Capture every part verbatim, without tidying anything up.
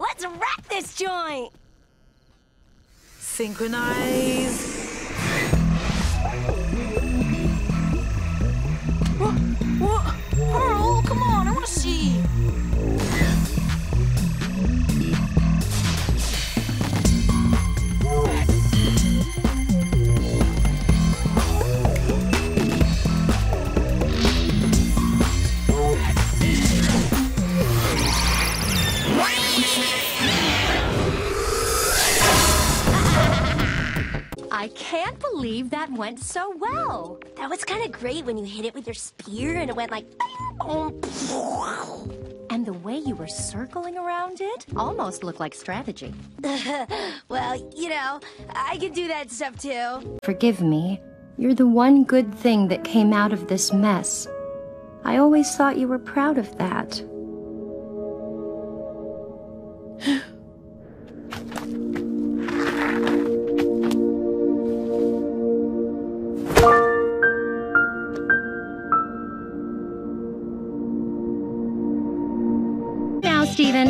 Let's wreck this joint! Synchronize. What? What? Pearl, come on, I want to see. I can't believe that went so well. That was kind of great when you hit it with your spear and it went like... And the way you were circling around it almost looked like strategy. Well, you know, I can do that stuff too. Forgive me. You're the one good thing that came out of this mess. I always thought you were proud of that. Steven.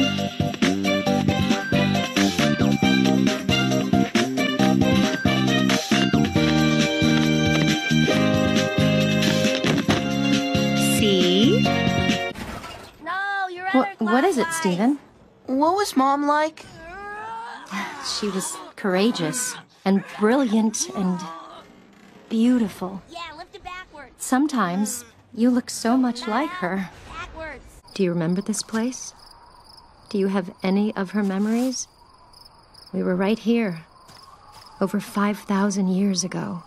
See? No, you're right. What, what is it, Steven? What was Mom like? She was courageous and brilliant and beautiful. Yeah, lift it backwards. Sometimes you look so much like her. Backwards. Do you remember this place? Do you have any of her memories? We were right here, over five thousand years ago.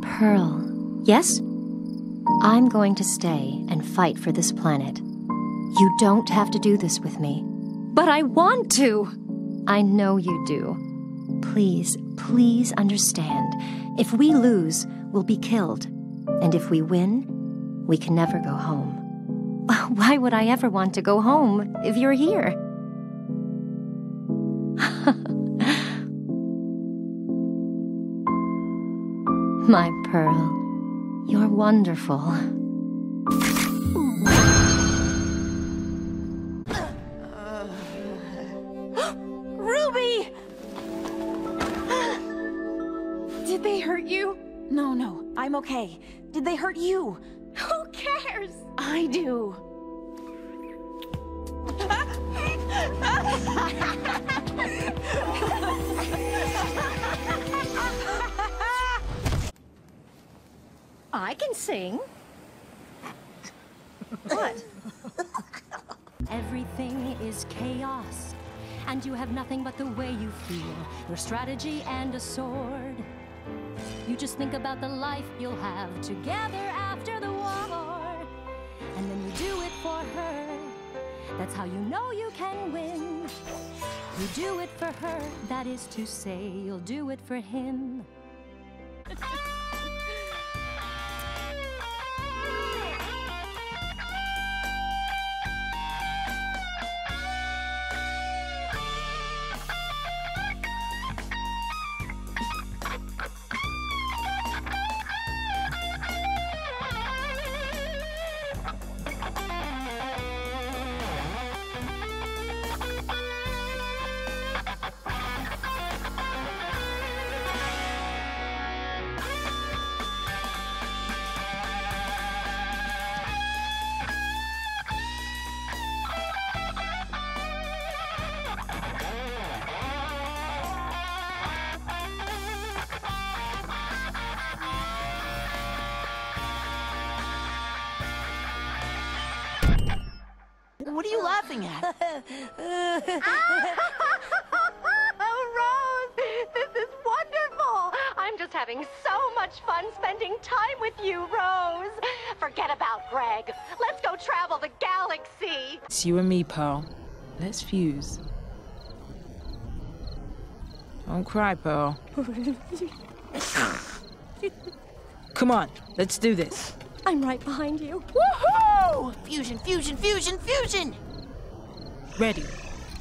Pearl, yes? I'm going to stay and fight for this planet. You don't have to do this with me. But I want to! I know you do. Please, please understand. If we lose, we'll be killed. And if we win, we can never go home. Why would I ever want to go home if you're here? My Pearl, you're wonderful. Ruby! Did they hurt you? No, no, I'm okay. Did they hurt you? Who cares? I do. I can sing. What? Everything is chaos, and you have nothing but the way you feel, your strategy and a sword. You just think about the life you'll have together after the war, and then you do it for her. That's how you know you can win. You do it for her, that is to say, you'll do it for him. What are you laughing at? Oh, Rose, this is wonderful. I'm just having so much fun spending time with you, Rose. Forget about Greg. Let's go travel the galaxy. It's you and me, Pearl. Let's fuse. Don't cry, Pearl. Come on, let's do this. I'm right behind you. Woohoo! Fusion, fusion, fusion, fusion! Ready.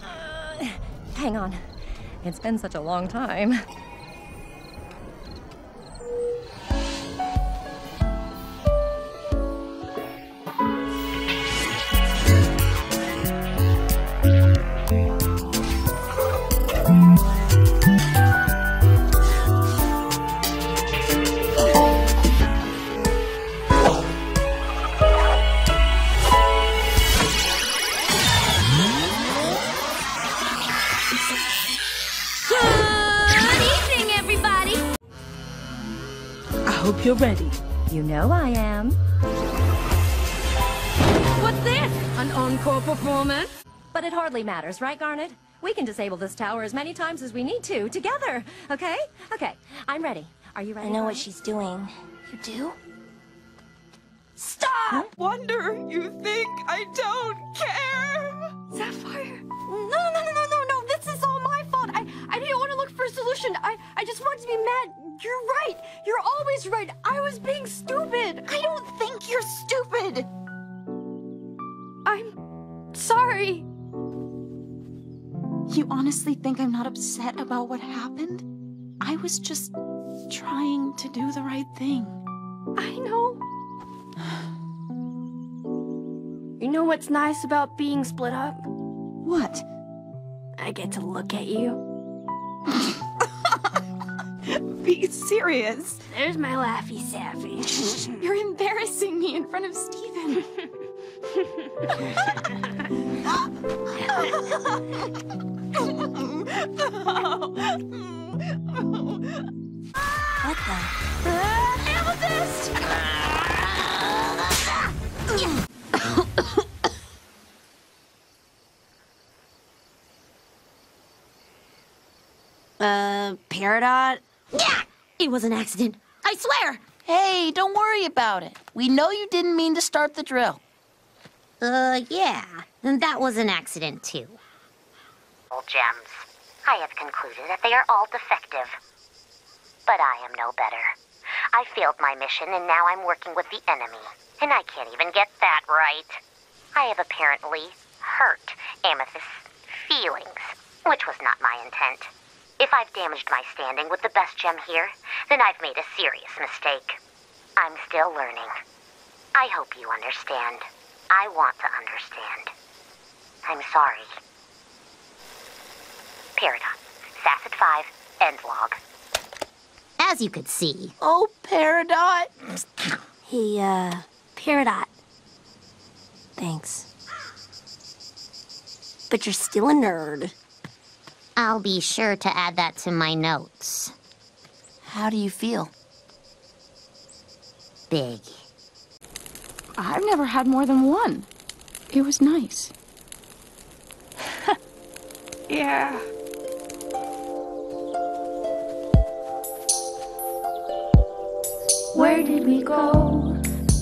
Uh, hang on. It's been such a long time. hope you're ready. You know I am. What's this? An encore performance? But it hardly matters, right, Garnet? We can disable this tower as many times as we need to, together, okay? Okay, I'm ready. Are you ready? I know what she's doing. You do? Stop! Huh? Wonder you think I don't care? Sapphire. No, no, no, no, no, no, this is all my fault. I, I didn't want to look for a solution. I, I just wanted to be mad. You're right. You're always right. I was being stupid. I don't think you're stupid. I'm sorry. You honestly think I'm not upset about what happened? I was just trying to do the right thing. I know. You know what's nice about being split up? What? I get to look at you. Be serious. There's my laffy saffy. You're embarrassing me in front of Steven. What the? Uh, Amethyst! Uh, Peridot? Yeah! It was an accident. I swear! Hey, don't worry about it. We know you didn't mean to start the drill. Uh, yeah. And that was an accident, too. Old gems. I have concluded that they are all defective. But I am no better. I failed my mission, and now I'm working with the enemy. And I can't even get that right. I have apparently hurt Amethyst's feelings, which was not my intent. If I've damaged my standing with the best gem here, then I've made a serious mistake. I'm still learning. I hope you understand. I want to understand. I'm sorry. Peridot, Sasset five, end log. As you could see. Oh, Peridot. He, uh, Peridot. Thanks. But you're still a nerd. I'll be sure to add that to my notes. How do you feel? Big. I've never had more than one. It was nice. Yeah. Where did we go?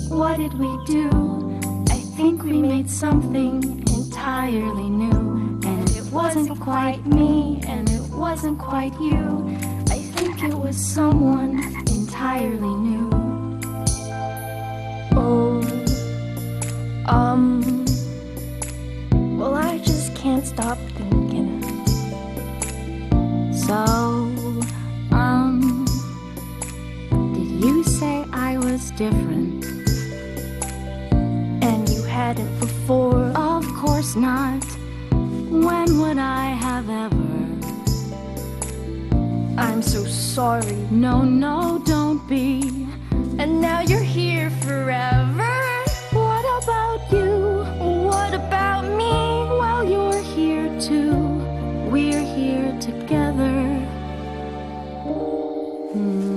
What did we do? I think we made something entirely new. And it wasn't quite me, and it wasn't quite you. I think it was someone entirely new. Oh, um, well, I just can't stop thinking. So, um, you say I was different, and you had it before. Of course not. When would I have ever? I'm so sorry. No, no, don't be. And now you're here forever. What about you? What about me? Well, you're here too. We're here together. Mm-hmm.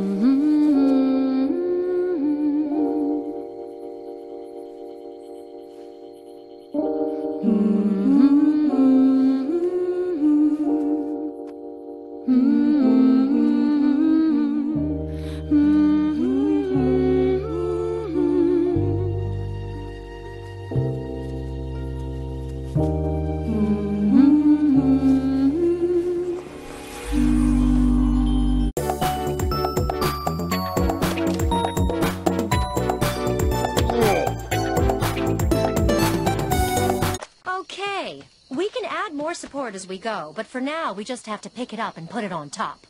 As we go, but for now we just have to pick it up and put it on top.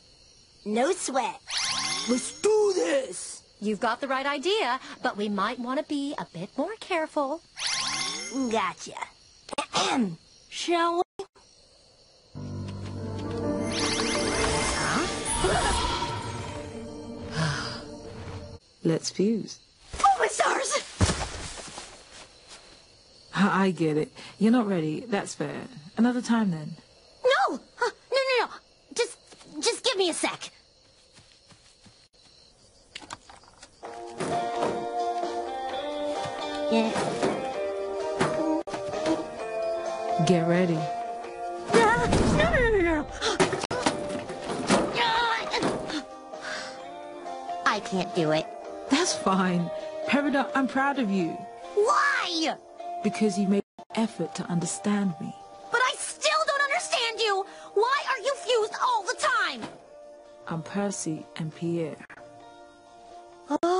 No sweat. Let's do this. You've got the right idea, but we might want to be a bit more careful. Gotcha. Shall we? Huh? Let's fuse. Oh, it's ours! I get it. You're not ready. That's fair. Another time, then. No! Uh, no, no, no. Just, just give me a sec. Yeah. Get ready. No, no, no, no, no. I can't do it. That's fine. Peridot, I'm proud of you. Why? Because you made an effort to understand me. But I still don't understand you. Why are you fused all the time? I'm Percy and Pierre. Oh.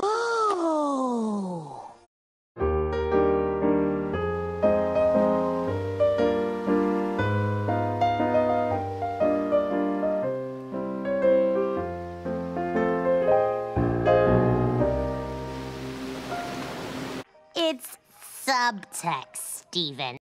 It's subtext, Steven.